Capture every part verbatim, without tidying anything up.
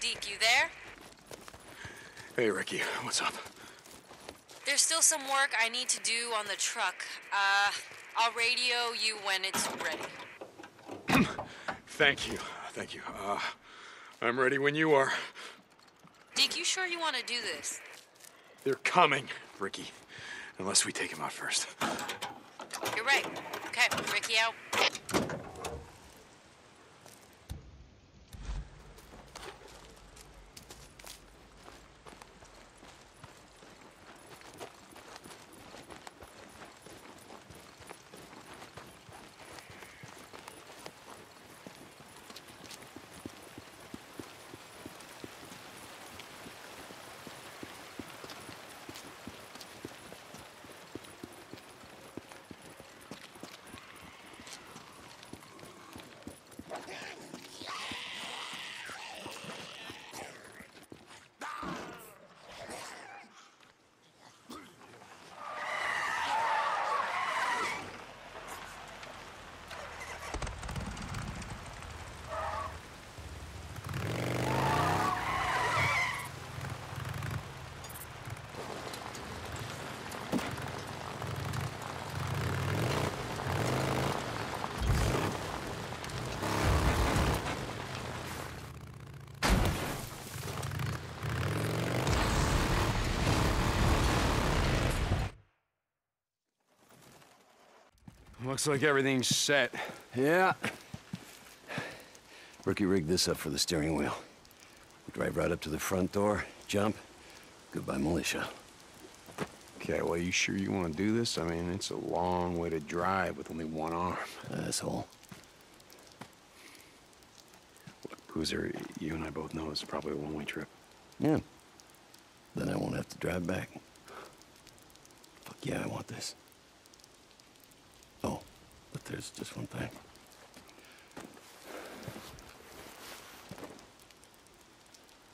Deke, you there? Hey, Ricky, what's up? There's still some work I need to do on the truck. Uh, I'll radio you when it's ready. Thank you, thank you. Uh, I'm ready when you are. Deke, you sure you want to do this? They're coming, Ricky. Unless we take him out first. You're right. Okay, Ricky out. Looks like everything's set. Yeah. Ricky rigged this up for the steering wheel. Drive right up to the front door, jump, goodbye militia. Okay, well, you sure you want to do this? I mean, it's a long way to drive with only one arm. Asshole. Look, Boozer, you and I both know it's probably a one-way trip. Yeah. Then I won't have to drive back. Fuck yeah, I want this. Oh, but there's just one thing.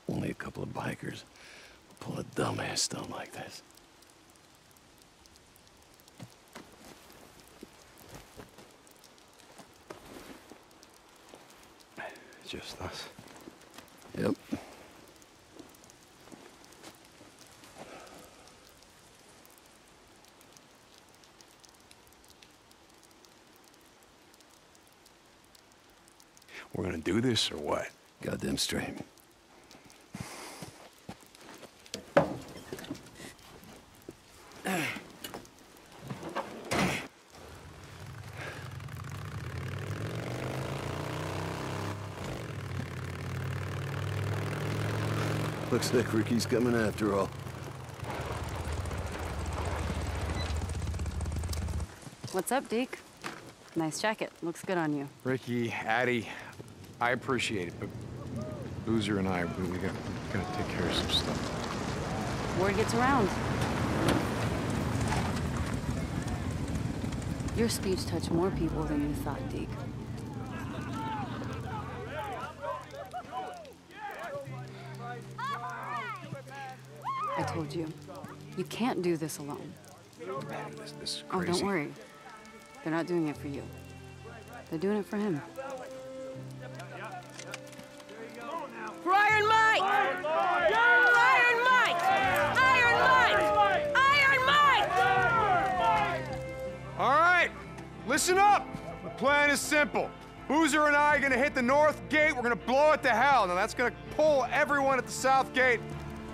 Only a couple of bikers will pull a dumbass stunt like this. Just us. Yep. We're gonna do this or what? Goddamn straight. Looks like Ricky's coming after all. What's up, Deke? Nice jacket. Looks good on you. Ricky, Addy. I appreciate it, but Boozer and I, we, we got to take care of some stuff. Word gets around. Your speech touched more people than you thought, Deke. I told you, you can't do this alone. This, this is crazy. Oh, don't worry. They're not doing it for you. They're doing it for him. For Iron Mike! Iron Mike! Iron Mike! Iron Mike! Iron Mike! All right, listen up. The plan is simple. Boozer and I are gonna hit the north gate. We're gonna blow it to hell. Now that's gonna pull everyone at the south gate.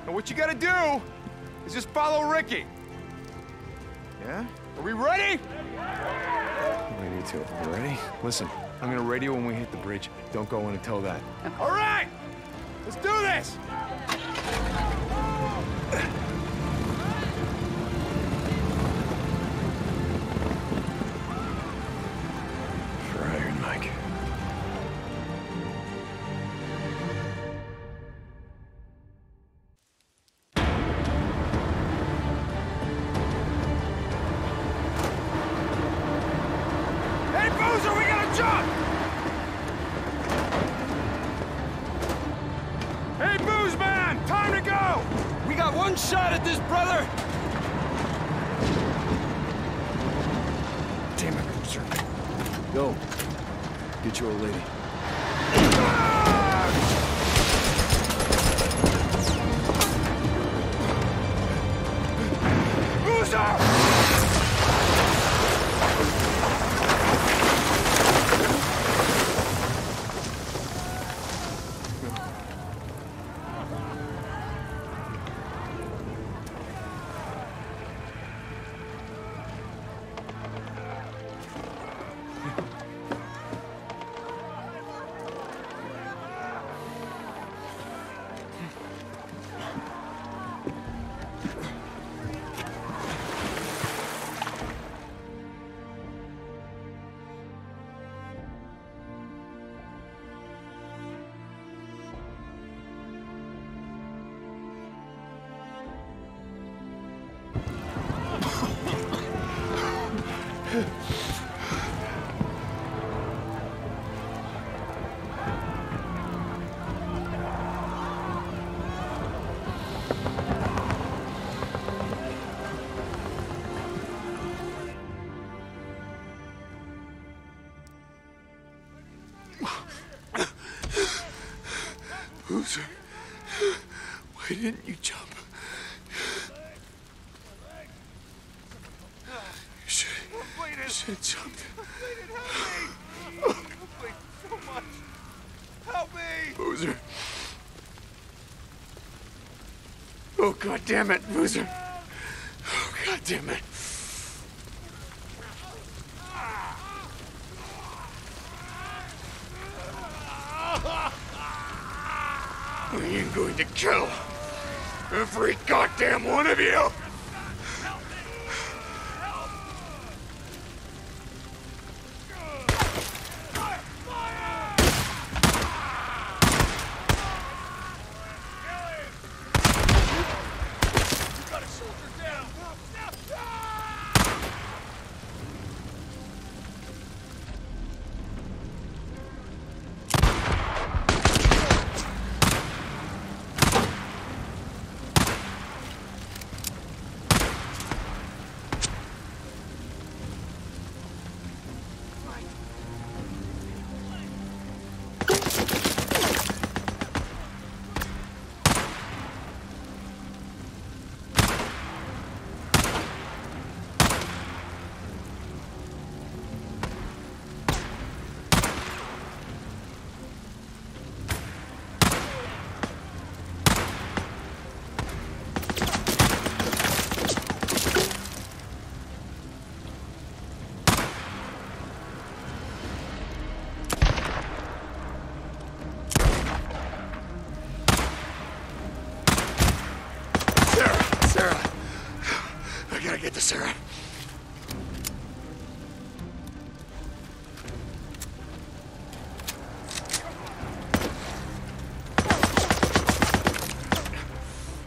And what you gotta do is just follow Ricky. Yeah? Are we ready? We need to. Are we ready? Listen, I'm gonna radio when we hit the bridge. Don't go in until then. All right! Let's do this! For Iron Mike. Hey, Boozer, we gotta jump! One shot at this, brother! Damn it, Boozer. Go. Get your old lady. Ah! Boozer, why didn't you jump? You should, you should have jumped. Help me! Bleed so much. Help me! Boozer. Oh, God damn it, Boozer. Oh, God damn it. I am going to kill every goddamn one of you!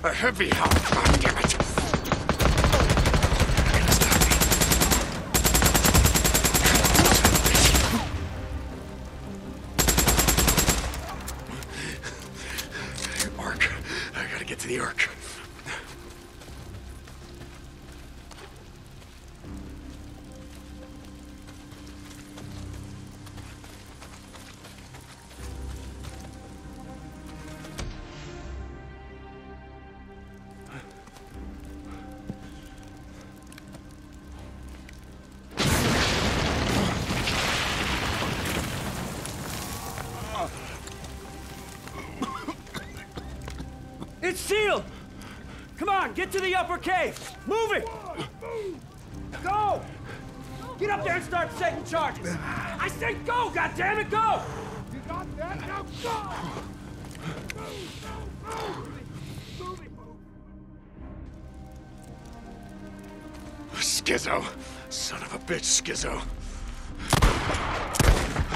A heavy hot oh, damn it. Ark. I gotta get to the Ark. It's sealed! Come on, get to the upper cave! Move it! Go! Get up there and start setting charges! I said go, goddammit, go! You got that? Now go! Move, move, move! Move it, move! Skizzo! Son of a bitch, Skizzo!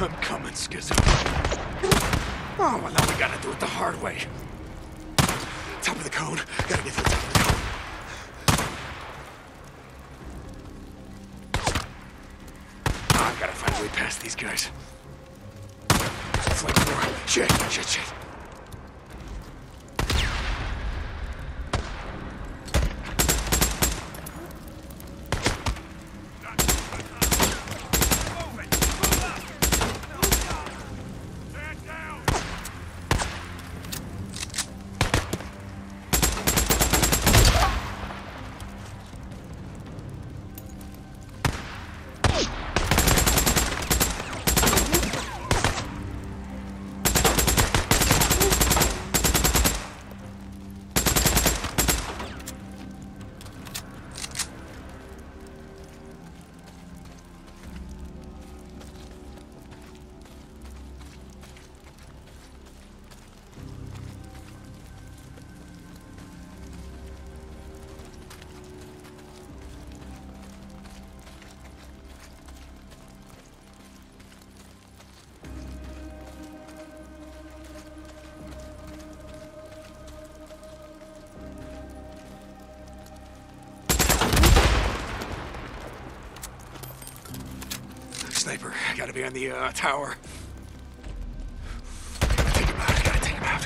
I'm coming, Skizzo. Oh, well, now we gotta do it the hard way. Top of the cone. Gotta get to the top of the cone. Oh, I gotta find a way past these guys. It's like more. Shit, shit, shit. Sniper, I gotta be on the uh, tower. I gotta take him out, I gotta take him out.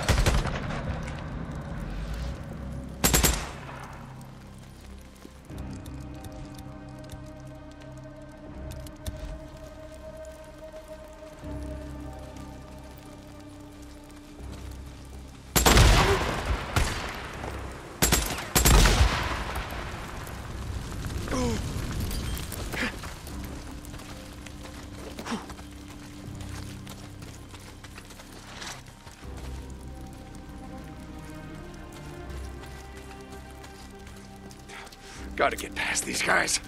Gotta get past these guys.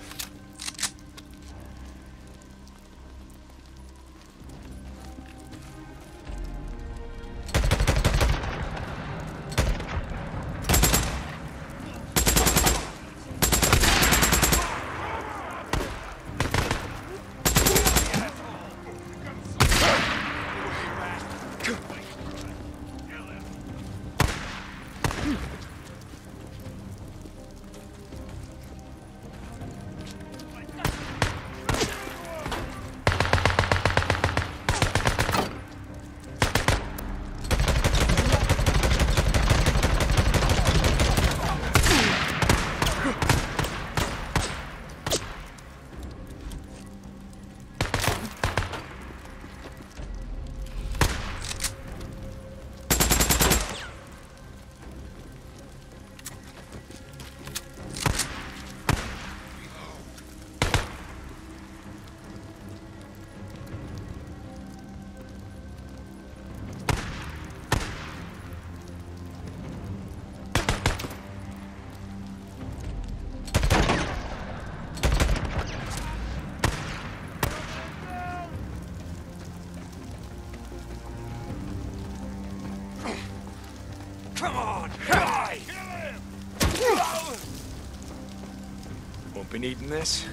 Been eating this?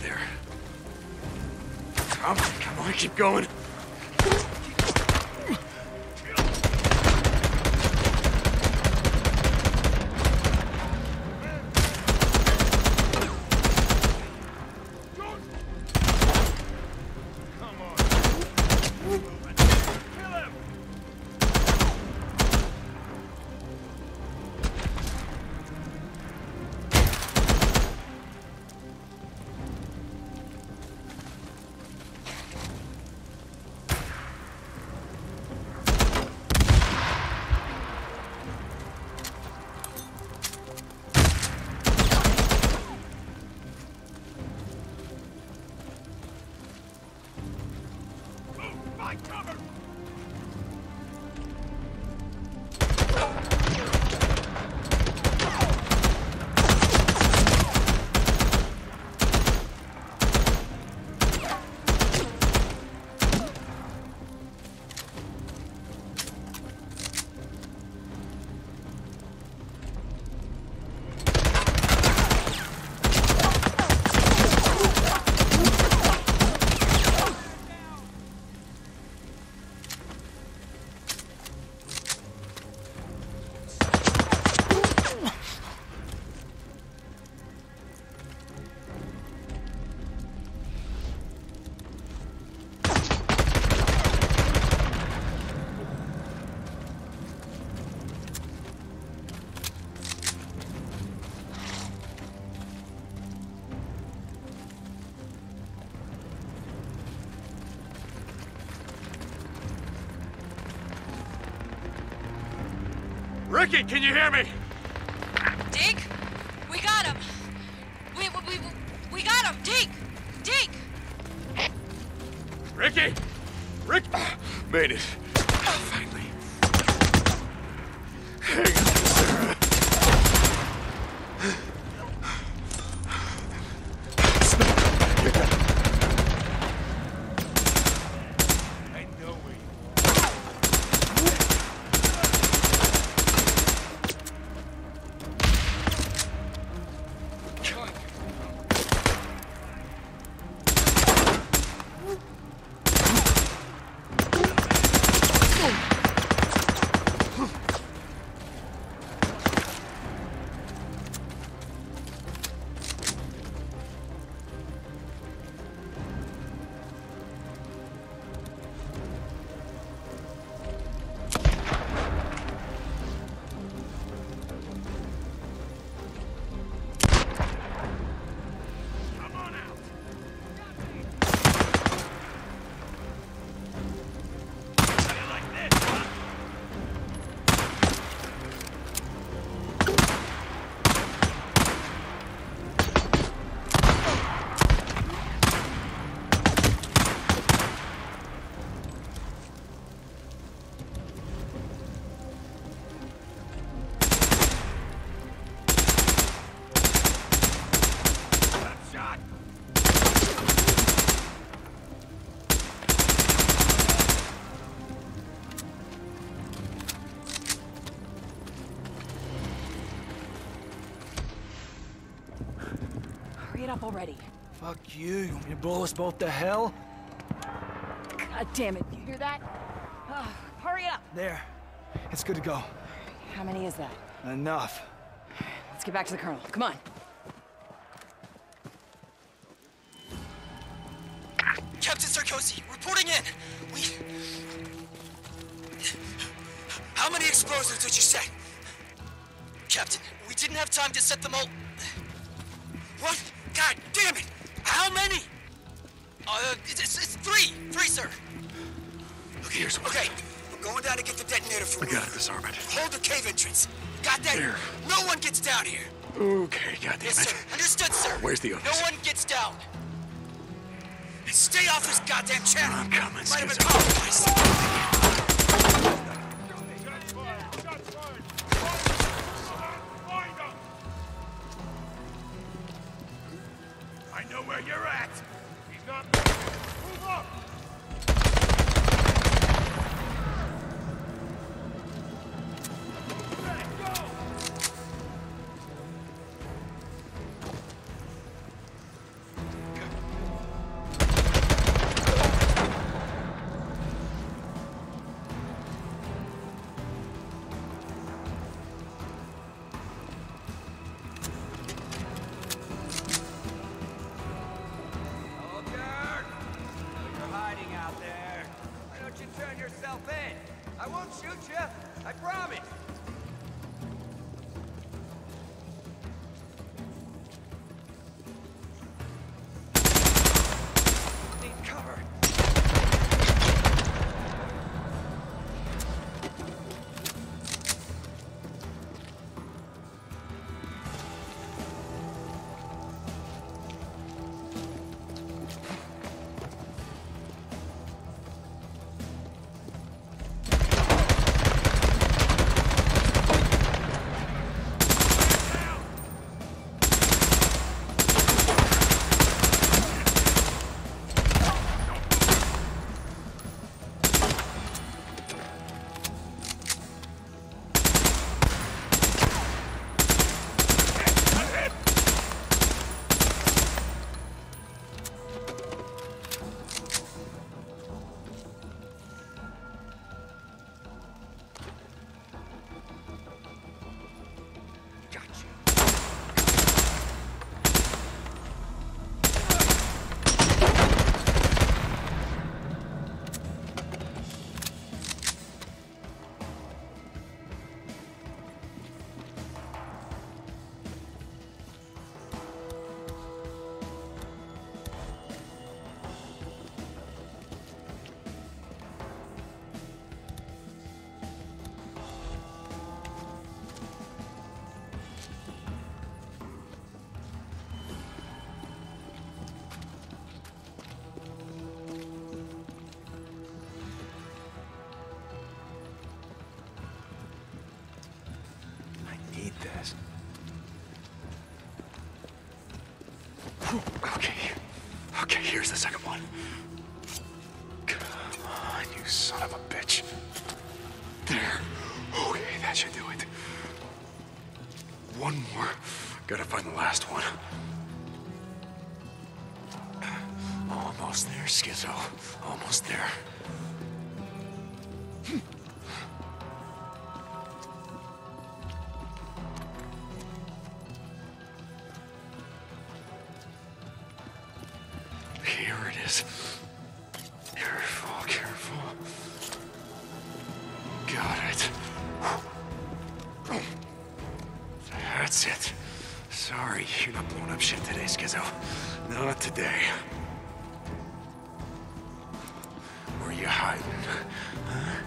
There. Come on, come on, keep going. Ricky, can you hear me? Deke, we got him. We we we got him, Deke, Deke. Ricky, Rick, made it. Finally. Hang on, Sarah. Hurry it up already. Fuck you. You want me to blow us both to hell? God damn it. You hear that? Uh, hurry it up. There. It's good to go. How many is that? Enough. Let's get back to the colonel. Come on. Captain Sarkozy, reporting in. We... How many explosives did you set? Captain, we didn't have time to set them all... What? God damn it! How many? Uh, it's, it's three. Three, sir. Okay, here's one. Okay, we're going down to get the detonator for... We gotta disarm it. Hold the cave entrance. Got that? There. No one gets down here. Okay, goddamn yes, it. Sir. Understood, sir. Where's the others? No one gets down. Stay off this goddamn channel! I'm coming, Skizzo. Might have been compromised. I know where you're at! He's not... Move up! Okay, okay, here's the second one. Come on, you son of a bitch. There. Okay, that should do it. One more. Gotta find the last one. Almost there, Skizzo. Almost there. Careful, careful. Got it. That's it. Sorry, you're not blowing up shit today, Skizzo. Not today. Where are you hiding? Huh?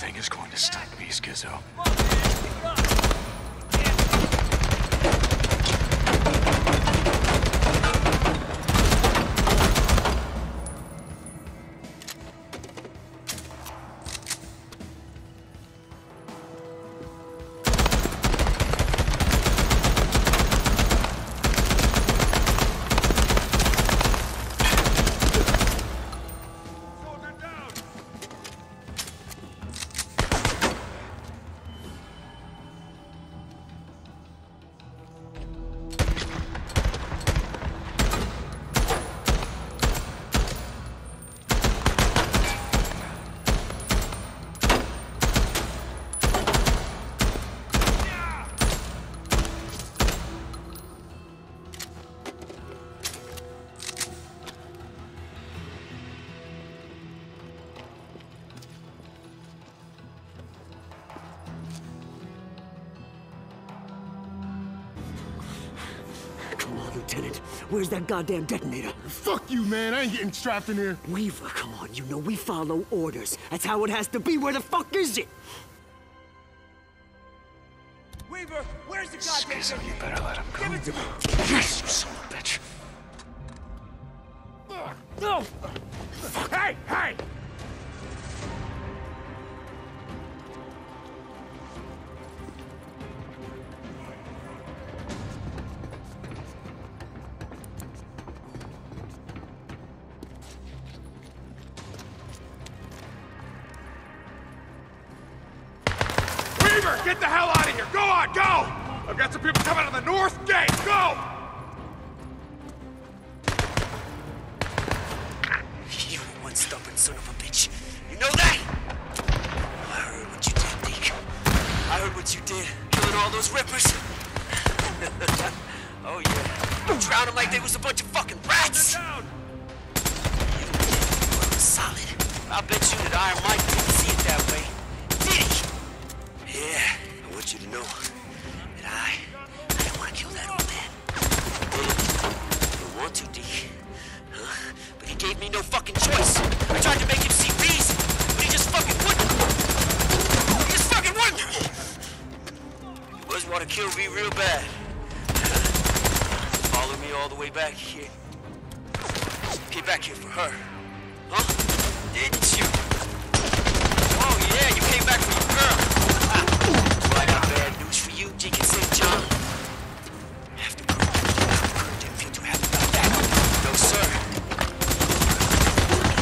thing is going to stop me, Skizzo. Where's that goddamn detonator? Fuck you, man. I ain't getting strapped in here. Weaver, come on. You know we follow orders. That's how it has to be. Where the fuck is it? Weaver, where's the goddamn Skizzo, you better let him go. Give it to me. Yes, you son of a bitch. No! Fuck. Hey, hey! Get the hell out of here! Go on, go! I've got some people coming out of the north gate! Go! You were one stubborn son of a bitch. You know that? I heard what you did, Deacon. I heard what you did, killing all those rippers. Oh yeah, you drowned them like they was a bunch of fucking rats. You were solid. I bet you that Iron Mike didn't see it that way. Yeah, I want you to know that I, I didn't want to kill that old man. I didn't want to, D. Huh? But he gave me no fucking choice. I tried to make him see reason, but he just fucking wouldn't. He just fucking wouldn't. You must want to kill me real bad. Follow me all the way back here. Get back here for her. Huh? Didn't you? Oh yeah, you came back for your girl. I got bad news for you, Deacon Saint John. Have to prove it. Didn't feel too happy about that. No, sir.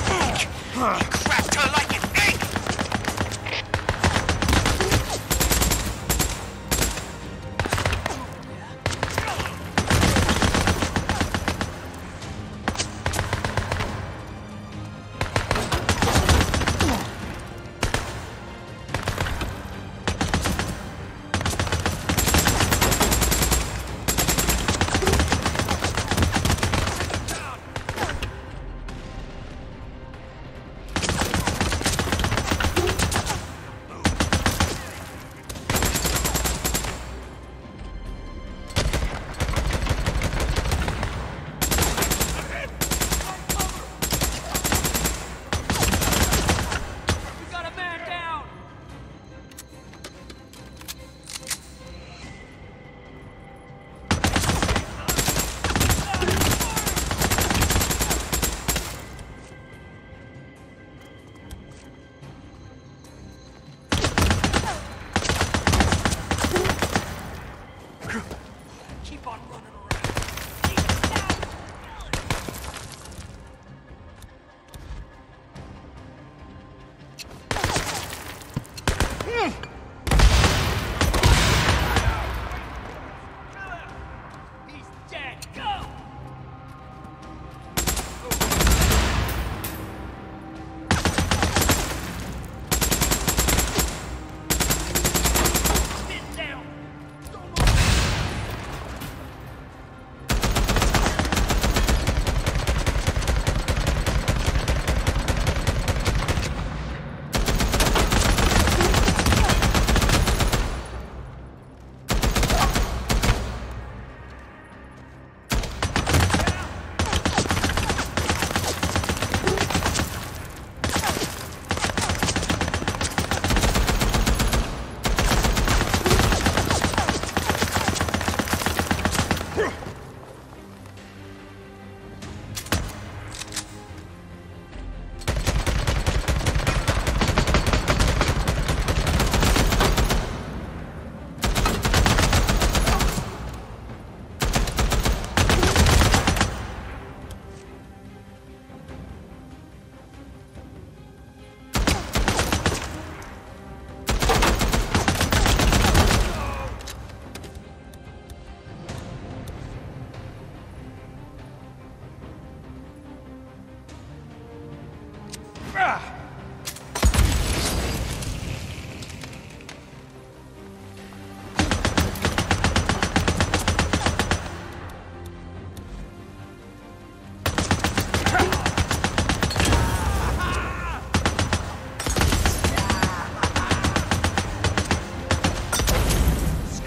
He cracked her like an egg.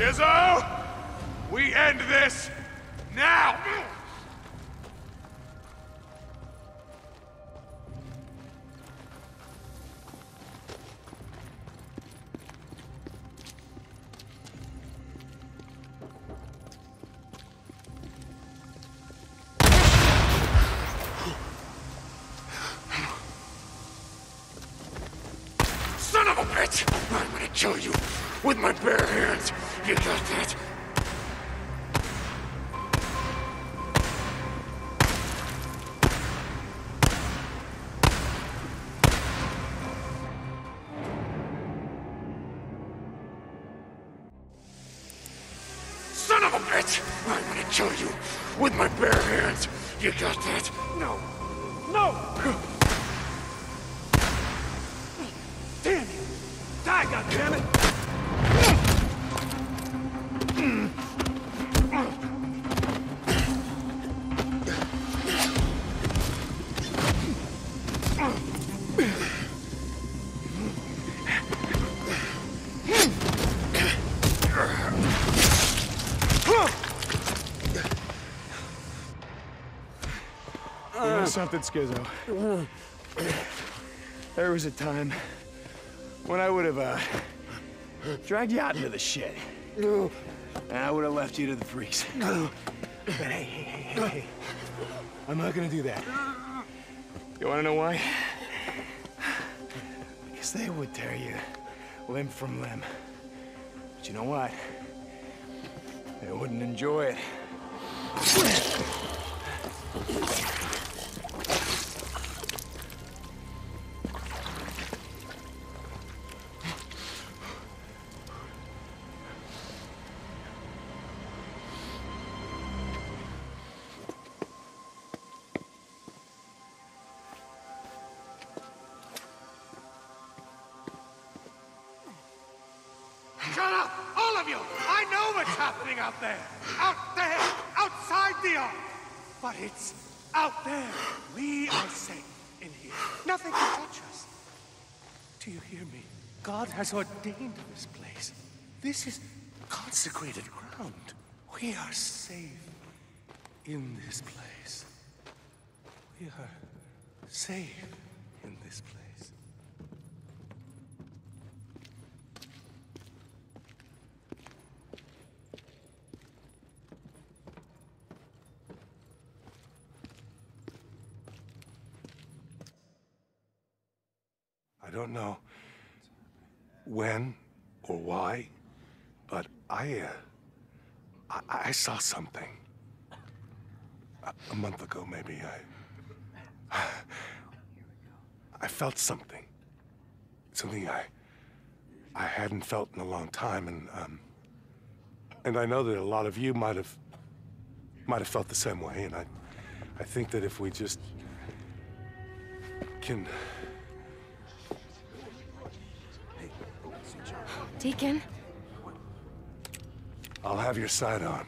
Skizzo! We end this now! Son of a bitch! I'm gonna kill you with my bare hands! You got that? Son of a bitch! I'm gonna kill you with my bare hands! You got that? No! No! Damn you! Die, goddammit! Something, Skizzo. There was a time when I would have uh, dragged you out into the shit. No. And I would have left you to the freaks. No. But hey, hey, hey, hey. I'm not gonna do that. You wanna know why? Because they would tear you limb from limb. But you know what? They wouldn't enjoy it. Out there, out there, outside the ark. But it's out there. We are safe in here. Nothing can touch us. Do you hear me? God has ordained this place. This is consecrated ground. We are safe in this place. We are safe in this place. I don't know when or why, but I, uh, I, I saw something. A, a month ago, maybe, I, I felt something. Something I, I hadn't felt in a long time, and, um, and I know that a lot of you might have, might have felt the same way, and I, I think that if we just can... Deacon? I'll have your side on.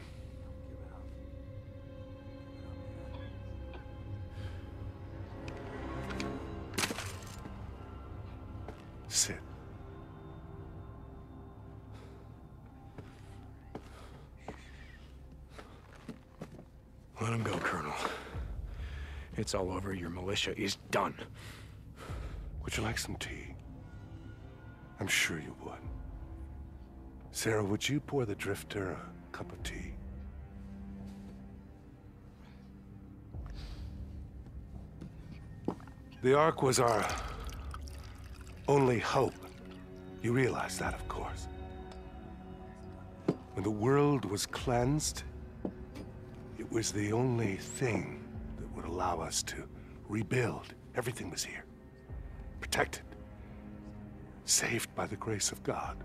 Sit. Let him go, Colonel. It's all over. Your militia is done. Would you like some tea? I'm sure you would. Sarah, would you pour the drifter a cup of tea? The Ark was our only hope. You realize that, of course. When the world was cleansed, it was the only thing that would allow us to rebuild. Everything was here, protected, saved by the grace of God.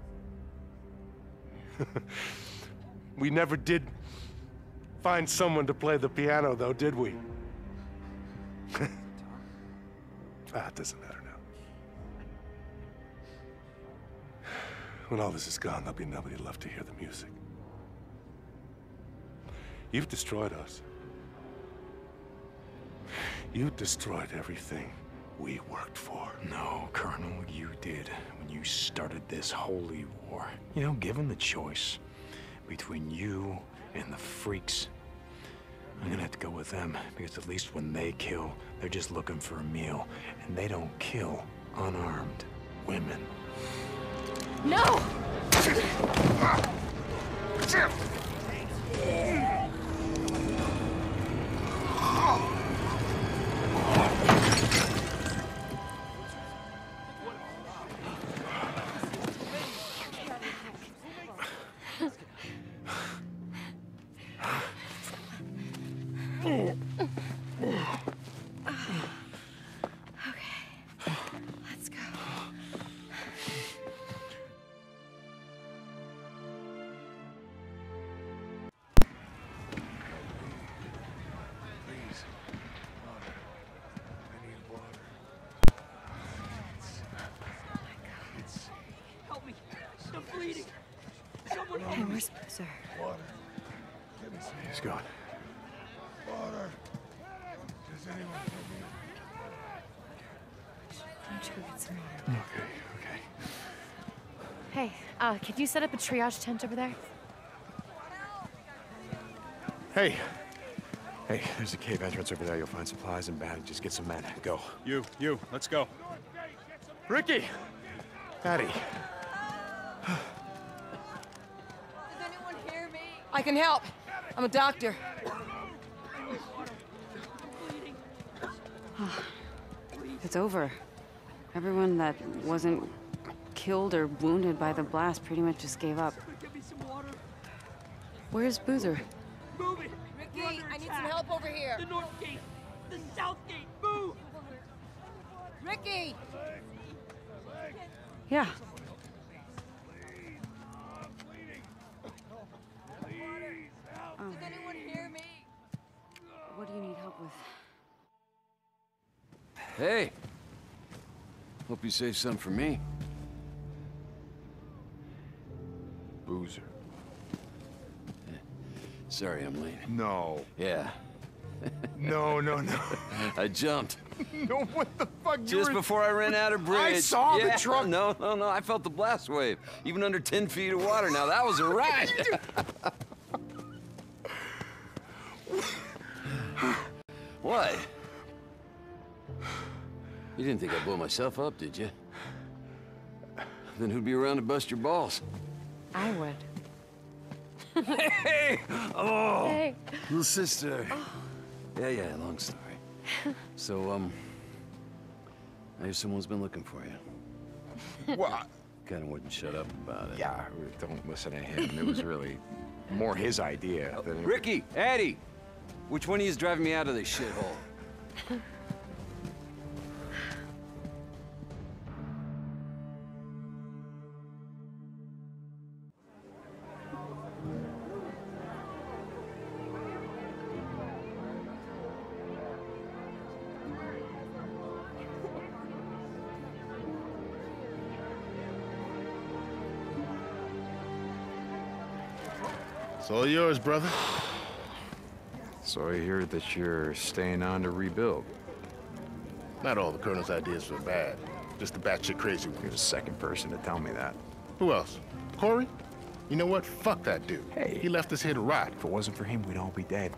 We never did find someone to play the piano, though, did we? Ah, it doesn't matter now. When all this is gone, there'll be nobody left to hear the music. You've destroyed us. You destroyed everything we worked for. No, Colonel, you did when you started this holy war. You know, given the choice, between you and the freaks. I'm gonna have to go with them, because at least when they kill, they're just looking for a meal, and they don't kill unarmed women. No! Sir. Water. Give me some. He's gone. Water. Does anyone help me? I'm sure it's some water. Okay, okay. Hey, uh, could you set up a triage tent over there? Hey. Hey, there's a cave entrance over there. You'll find supplies and bandages. Get some men. Go. You, you, let's go. Ricky! Patty. I can help. I'm a doctor. Oh, it's over. Everyone that wasn't killed or wounded by the blast pretty much just gave up. Where's Boozer? Move it! Ricky, I need some help over here. The north gate! The south gate! Move! Ricky! Yeah. Does anyone hear me? What do you need help with? Hey! Hope you saved some for me. Boozer. Sorry I'm late. No. Yeah. No, no, no. I jumped. No, what the fuck? Just before I ran out of bridge. I saw yeah, the truck. No, no, no. I felt the blast wave. Even under ten feet of water. Now that was a ride. What? You didn't think I blew myself up, did you? Then who'd be around to bust your balls? I would. Hey! Oh! Hey. Little sister. Oh. Yeah, yeah, long story. So, um, I hear someone's been looking for you. What? Kind of wouldn't shut up about it. Yeah, don't listen to him. It was really more his idea oh, than... Ricky! Addie! Which one of you is driving me out of this shithole? It's all yours, brother. So I hear that you're staying on to rebuild. Not all the Colonel's ideas were bad. Just the batshit crazy one. You're the second person to tell me that. Who else? Corey? You know what? Fuck that dude. Hey. He left us here to rot. If it wasn't for him, we'd all be dead.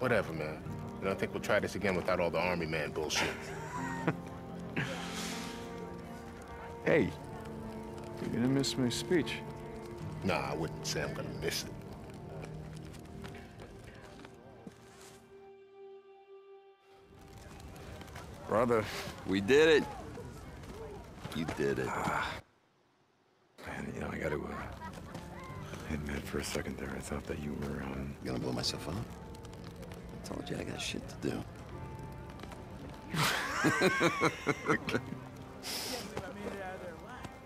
Whatever, man. I don't think we'll try this again without all the army man bullshit. Hey. You're gonna miss my speech. Nah, I wouldn't say I'm gonna miss it. Brother. We did it. You did it. Uh, man, you know, I gotta uh, admit for a second there, I thought that you were, um... You gonna blow myself up? I told you I got shit to do.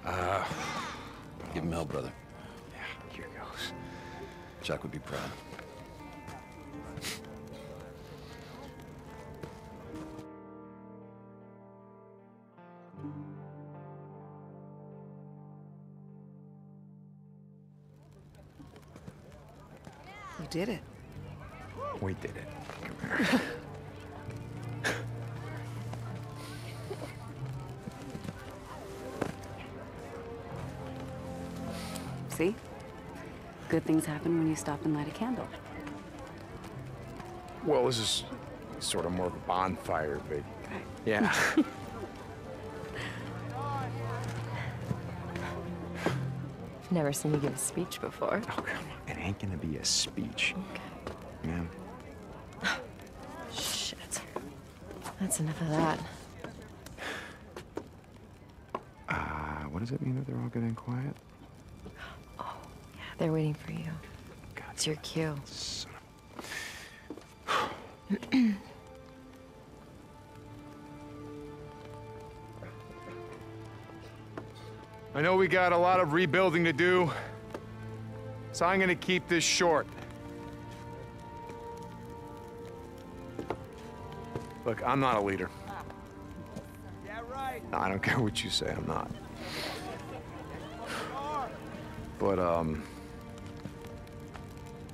uh, Give him hell, brother. Yeah, here goes. Chuck would be proud. Did it. We did it. Come here. See? Good things happen when you stop and light a candle. Well, this is sort of more of a bonfire, but right. Yeah. Never seen you give a speech before. Oh, come on. It ain't gonna be a speech. Okay. Ma'am. Oh, shit. That's enough of that. Uh, what does it mean that they're all good and quiet? Oh, yeah, they're waiting for you. God, it's your cue. Son of... I know we got a lot of rebuilding to do, so I'm gonna keep this short. Look, I'm not a leader. Yeah, right. I don't care what you say, I'm not. But, um,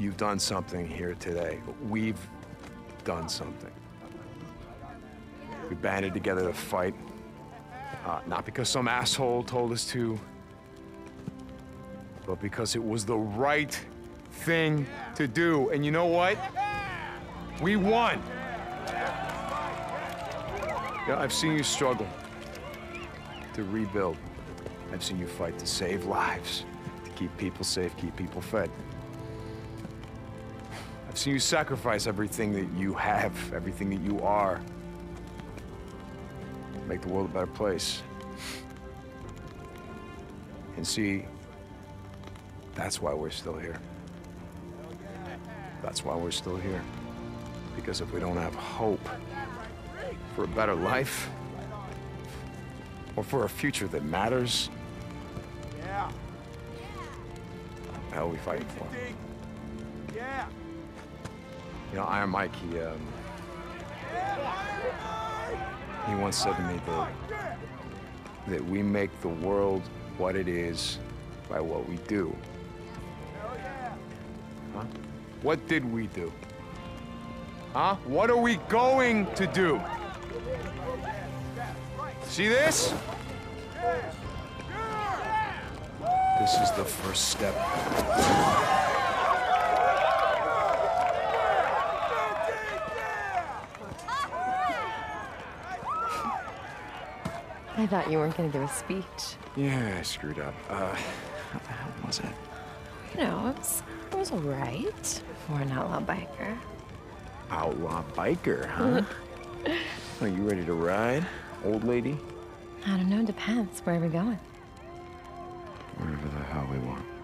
you've done something here today. We've done something. We banded together to fight. Uh, not because some asshole told us to, but because it was the right thing to do. And you know what? We won. Yeah, I've seen you struggle to rebuild. I've seen you fight to save lives, to keep people safe, keep people fed. I've seen you sacrifice everything that you have, everything that you are. Make the world a better place. And see, that's why we're still here. That's why we're still here. Because if we don't have hope for a better life, or for a future that matters, yeah. What the hell are we fighting for? Yeah. You know, Iron Mike, he, um... he once said to me that, that we make the world what it is by what we do. Huh? What did we do? Huh? What are we going to do? See this? This is the first step. I thought you weren't gonna give a speech. Yeah, I screwed up. Uh, how the hell was it? You know, it was, it was all right for an outlaw biker. Outlaw biker, huh? Are you ready to ride, old lady? I don't know, depends. Where are we going? Wherever the hell we want.